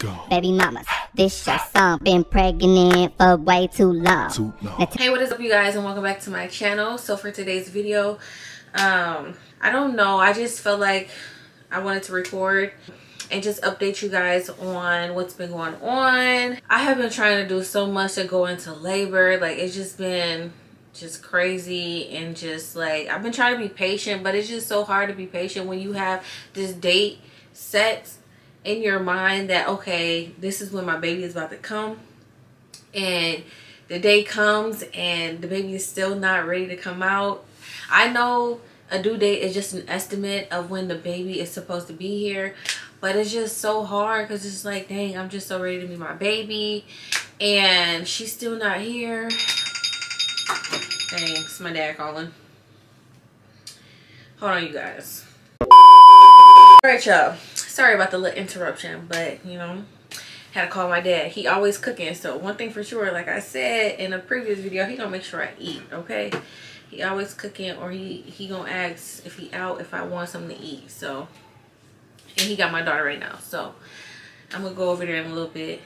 Go. Baby mamas, this your song. Been pregnant for way too long. Hey, what is up, you guys, and welcome back to my channel. So for today's video, I don't know, I just felt like I wanted to record and just update you guys on what's been going on. I have been trying to do so much to go into labor. Like, it's just been just crazy, and just like I've been trying to be patient, but it's just so hard to be patient when you have this date set in your mind that, okay, this is when my baby is about to come, and the day comes and the baby is still not ready to come out. I know a due date is just an estimate of when the baby is supposed to be here, but it's just so hard because it's like, dang, I'm just so ready to meet my baby and she's still not here. Thanks, my dad calling. Hold on, you guys. Alright, y'all. Sorry about the little interruption, but you know, had to call my dad. He always cooking, so one thing for sure, like I said in a previous video, he gonna make sure I eat, okay? He always cooking, or he gonna ask if he out, if I want something to eat. So, and he got my daughter right now, so I'm gonna go over there in a little bit.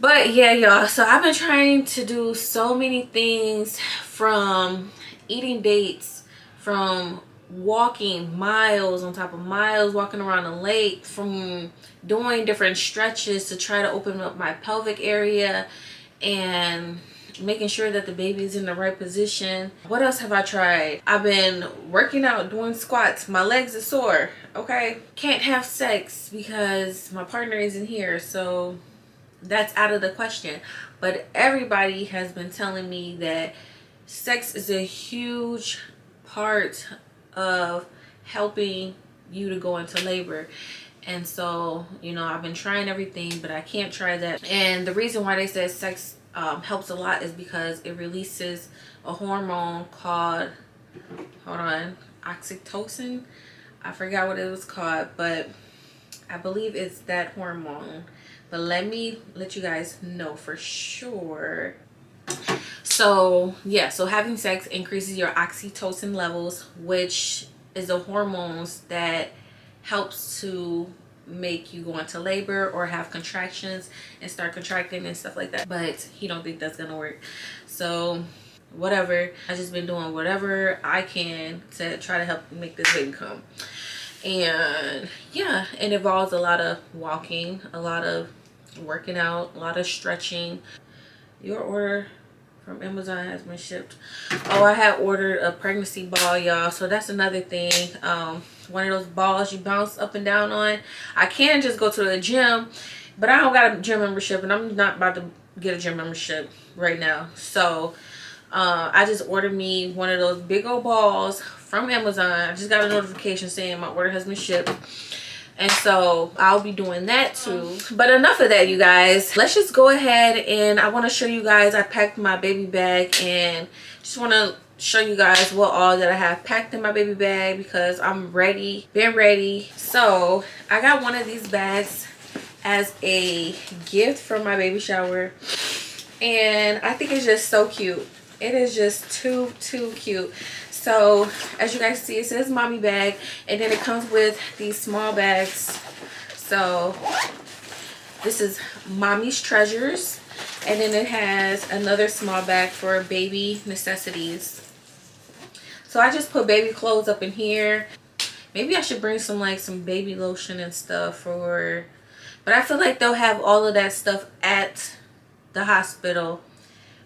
But yeah, y'all, so I've been trying to do so many things, from eating dates, from walking miles on top of miles, walking around the lake, from doing different stretches to try to open up my pelvic area and making sure that the baby's in the right position. What else have I tried? I've been working out, doing squats. My legs are sore, okay? Can't have sex because my partner isn't here, so that's out of the question. But everybody has been telling me that sex is a huge part of helping you to go into labor, and so, you know, I've been trying everything, but I can't try that. And the reason why they said sex helps a lot is because it releases a hormone called, hold on, oxytocin. I forgot what it was called, but I believe it's that hormone, but let you guys know for sure. So yeah, so having sex increases your oxytocin levels, which is the hormones that helps to make you go into labor or have contractions and start contracting and stuff like that. But he don't think that's gonna work, so whatever. I just been doing whatever I can to try to help make this baby come. And yeah, it involves a lot of walking, a lot of working out, a lot of stretching. Your order from Amazon has been shipped. Oh, I had ordered a pregnancy ball, y'all, so that's another thing. One of those balls you bounce up and down on. I can just go to the gym, but I don't got a gym membership, and I'm not about to get a gym membership right now. So I just ordered me one of those big old balls from Amazon. I just got a notification saying my order has been shipped, and so I'll be doing that too. But enough of that, you guys. Let's just go ahead, and I want to show you guys, I packed my baby bag, and just want to show you guys what all that I have packed in my baby bag, because I'm ready, been ready. So I got one of these bags as a gift from my baby shower, and I think it's just so cute. It is just too cute. So as you guys see, it says mommy bag, and then it comes with these small bags. So this is mommy's treasures, and then it has another small bag for baby necessities. So I just put baby clothes up in here. Maybe I should bring some, like, some baby lotion and stuff, or, but I feel like they'll have all of that stuff at the hospital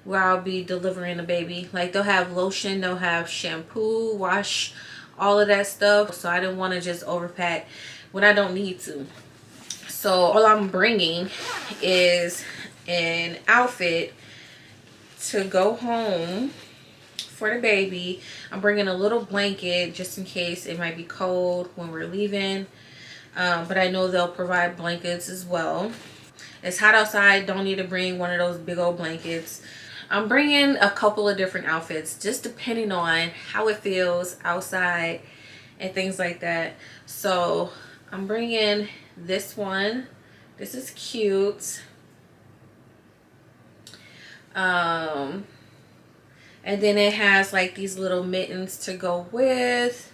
where I'll be delivering the baby. Like, they'll have lotion, they'll have shampoo, wash, all of that stuff. So I didn't want to just overpack when I don't need to. So all I'm bringing is an outfit to go home for the baby. I'm bringing a little blanket just in case it might be cold when we're leaving, but I know they'll provide blankets as well. It's hot outside, don't need to bring one of those big old blankets. I'm bringing a couple of different outfits, just depending on how it feels outside and things like that. So I'm bringing this one. This is cute. And then it has like these little mittens to go with.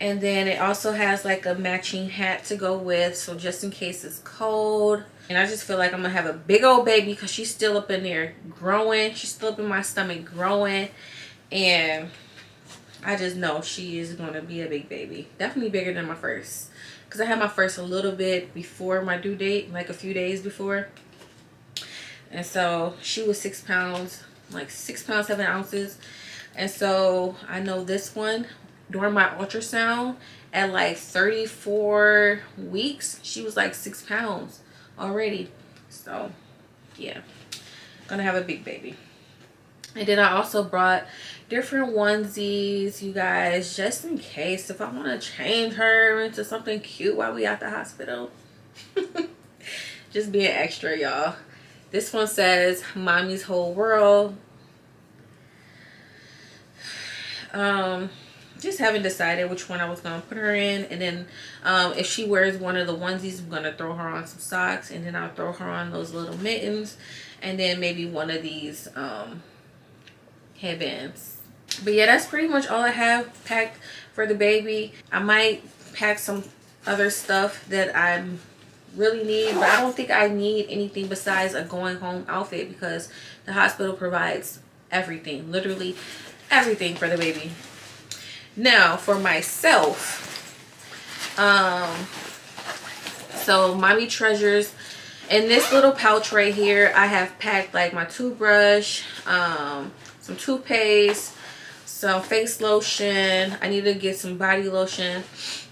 And then it also has like a matching hat to go with, so just in case it's cold. And I just feel like I'm gonna have a big old baby because she's still up in there growing. She's still up in my stomach growing. And I just know she is gonna be a big baby. Definitely bigger than my first. Because I had my first a little bit before my due date, like a few days before. And so she was 6 pounds, like 6 pounds, 7 ounces. And so I know this one, during my ultrasound at like 34 weeks, she was like 6 pounds already. So yeah, gonna have a big baby. And then I also brought different onesies, you guys, just in case if I want to change her into something cute while we at the hospital. Just being extra, y'all. This one says mommy's whole world. Just haven't decided which one I was gonna put her in. And then if she wears one of the onesies, I'm gonna throw her on some socks, and then I'll throw her on those little mittens, and then maybe one of these headbands. But yeah, that's pretty much all I have packed for the baby. I might pack some other stuff that I really need, but I don't think I need anything besides a going home outfit, because the hospital provides everything, literally everything for the baby. Now for myself, so mommy treasures. In this little pouch right here, I have packed like my toothbrush, some toothpaste, some face lotion. I need to get some body lotion.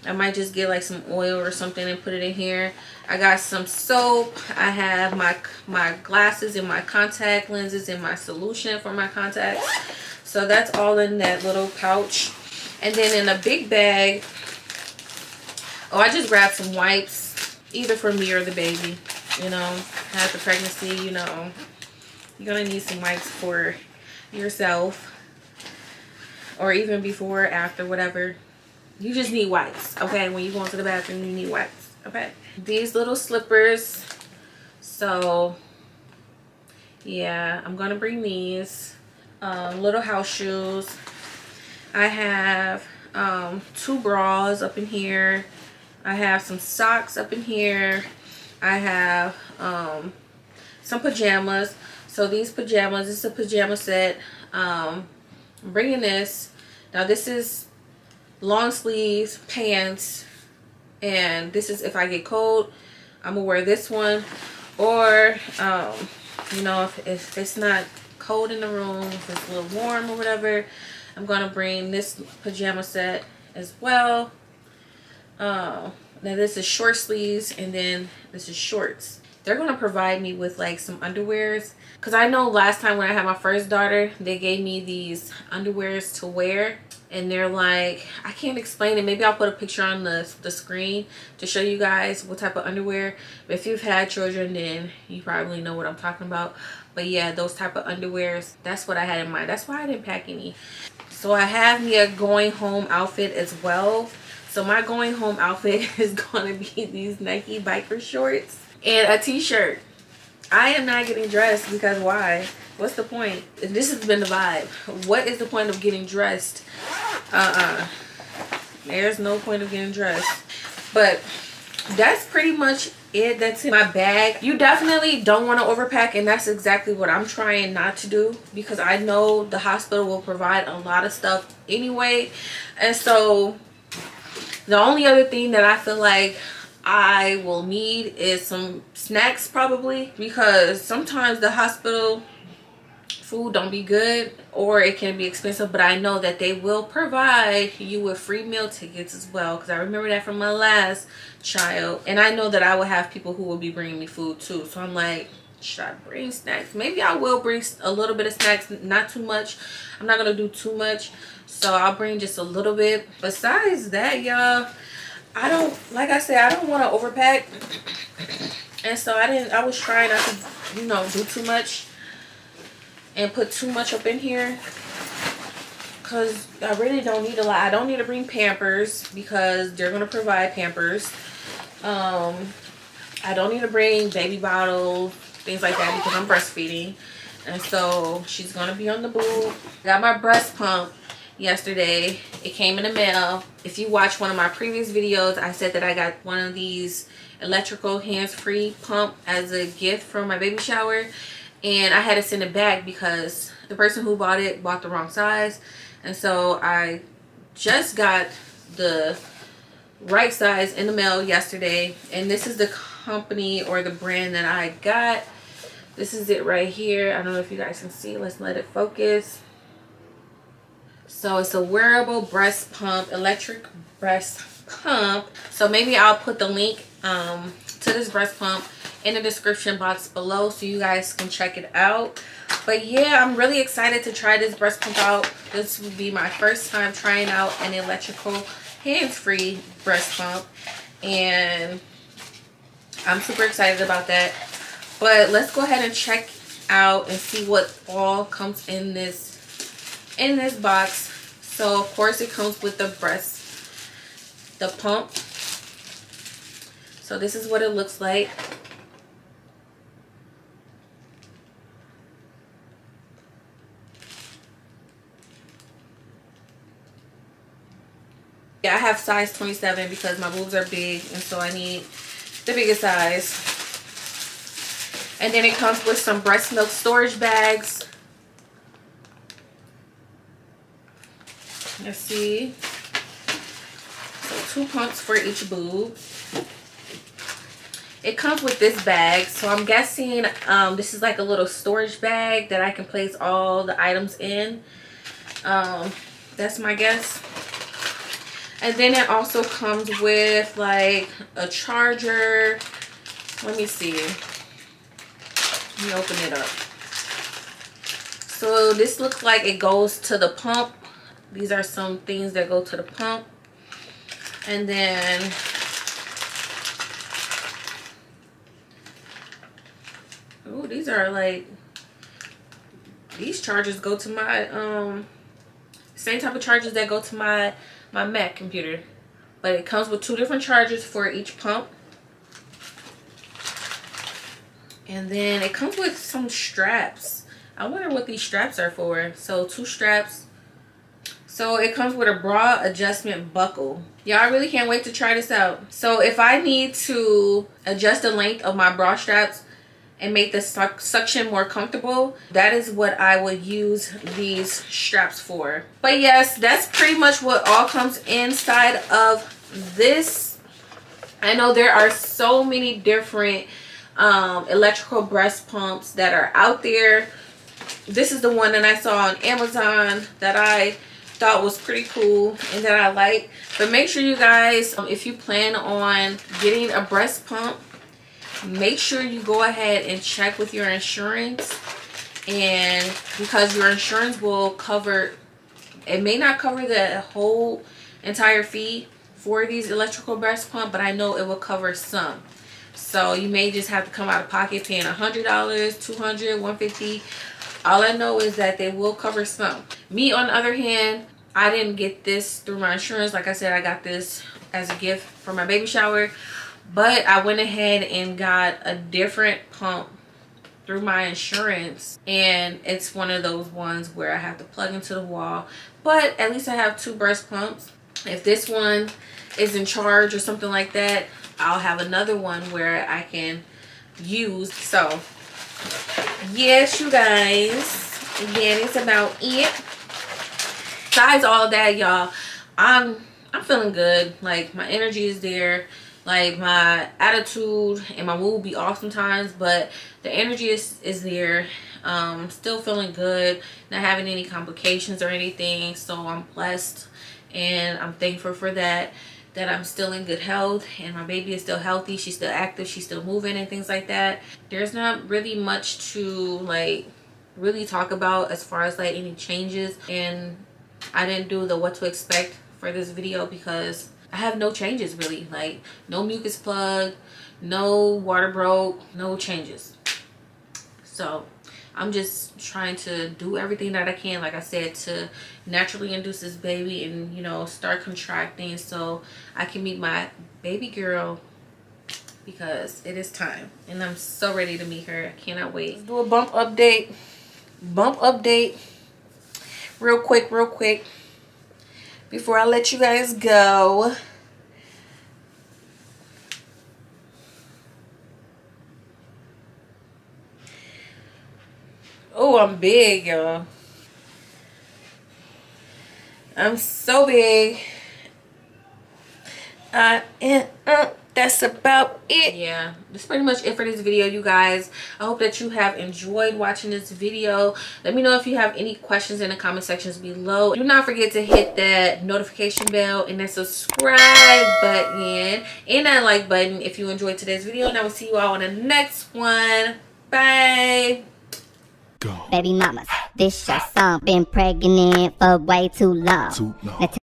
I might just get like some oil or something and put it in here. I got some soap. I have my glasses and my contact lenses and my solution for my contacts. So that's all in that little pouch. And then in a big bag, oh, I just grabbed some wipes, either for me or the baby. You know, after pregnancy, you know, you're going to need some wipes for yourself, or even before, after, whatever. You just need wipes, okay? When you go into the bathroom, you need wipes, okay? These little slippers. So, yeah, I'm going to bring these. Little house shoes. I have 2 bras up in here. I have some socks up in here. I have some pajamas. So these pajamas, this is a pajama set. I'm bringing this. Now this is long sleeves, pants, and this is if I get cold, I'm gonna wear this one. Or you know, if it's not cold in the room, if it's a little warm or whatever, I'm gonna bring this pajama set as well. Now this is short sleeves, and then this is shorts. They're gonna provide me with like some underwears, because I know last time when I had my first daughter, they gave me these underwears to wear, and they're like, I can't explain it. Maybe I'll put a picture on the screen to show you guys what type of underwear. But if you've had children, then you probably know what I'm talking about. But yeah, those type of underwears, that's what I had in mind. That's why I didn't pack any. So I have me a going home outfit as well. So my going home outfit is gonna be these Nike biker shorts and a t-shirt. I am not getting dressed, because why? What's the point? This has been the vibe. What is the point of getting dressed? There's no point of getting dressed. But that's pretty much it. That's in my bag. You definitely don't want to overpack, and that's exactly what I'm trying not to do, because I know the hospital will provide a lot of stuff anyway. And so the only other thing that I feel like I will need is some snacks, probably, because sometimes the hospital food don't be good, or it can be expensive. But I know that they will provide you with free meal tickets as well, because I remember that from my last child. And I know that I will have people who will be bringing me food too. So I'm like, should I bring snacks? Maybe I will bring a little bit of snacks, not too much. I'm not gonna do too much, so I'll bring just a little bit. Besides that, y'all, I don't, like I said, I don't want to overpack, and so I was trying not to, you know, do too much and put too much up in here, because I really don't need a lot. I don't need to bring Pampers, because they're gonna provide Pampers. I don't need to bring baby bottles, things like that, because I'm breastfeeding, and so she's gonna be on the boob. Got my breast pump, yesterday. It came in the mail. If you watch one of my previous videos, I said that I got one of these electrical hands-free pump as a gift from my baby shower, and I had to send it back because the person who bought it bought the wrong size. And so I just got the right size in the mail yesterday, and this is the company or the brand that I got. This is it right here. I don't know if you guys can see. Let's let it focus. So it's a wearable breast pump, electric breast pump. So maybe I'll put the link to this breast pump in the description box below so you guys can check it out. But yeah, I'm really excited to try this breast pump out. This would be my first time trying out an electrical hands-free breast pump, and I'm super excited about that. But let's go ahead and check out and see what all comes in this box. So of course it comes with the pump. So this is what it looks like. Yeah, I have size 27 because my boobs are big, and so I need the biggest size. And then it comes with some breast milk storage bags. Let's see. So 2 pumps for each boob. It comes with this bag, so I'm guessing this is like a little storage bag that I can place all the items in. That's my guess. And then it also comes with like a charger. Let me see. Let me open it up. So this looks like it goes to the pump. These are some things that go to the pump. And then oh, these are like, these chargers go to my same type of chargers that go to my Mac computer. But it comes with 2 different chargers for each pump. And then it comes with some straps. I wonder what these straps are for. So 2 straps. So it comes with a bra adjustment buckle. Y'all, I really can't wait to try this out. So if I need to adjust the length of my bra straps and make the suction more comfortable, that is what I would use these straps for. But yes, that's pretty much what all comes inside of this. I know there are so many different electrical breast pumps that are out there. This is the one that I saw on Amazon that I thought was pretty cool and that I like. But make sure you guys, if you plan on getting a breast pump, make sure you go ahead and check with your insurance, and because your insurance will cover, it may not cover the whole entire fee for these electrical breast pump, but I know it will cover some. So you may just have to come out of pocket paying $100, $200, $150. All I know is that they will cover some. Me, on the other hand, I didn't get this through my insurance. Like I said, I got this as a gift for my baby shower. But I went ahead and got a different pump through my insurance, and it's one of those ones where I have to plug into the wall. But at least I have 2 breast pumps. If this one is in charge or something like that, I'll have another one where I can use. So yes, you guys, again, it's about it. Besides all that, y'all, I'm feeling good. Like, my energy is there. Like, my attitude and my mood be off sometimes, but the energy is there. Still feeling good, not having any complications or anything. So I'm blessed and I'm thankful for that, that I'm still in good health and my baby is still healthy. She's still active. She's still moving and things like that. There's not really much to, like, really talk about as far as, like, any changes. And I didn't do the what to expect for this video because I have no changes really. Like, no mucus plug, no water broke, no changes. So I'm just trying to do everything that I can, like I said, to naturally induce this baby and, you know, start contracting so I can meet my baby girl, because it is time and I'm so ready to meet her. I cannot wait. Let's do a bump update real quick. before I let you guys go, oh, I'm big, y'all. I'm so big. That's about it. Yeah, that's pretty much it for this video, you guys. I hope that you have enjoyed watching this video. Let me know if you have any questions in the comment sections below. Do not forget to hit that notification bell and that subscribe button and that like button if you enjoyed today's video, and I will see you all on the next one. Bye. Go. Baby mamas, this your song. Been pregnant for way too long.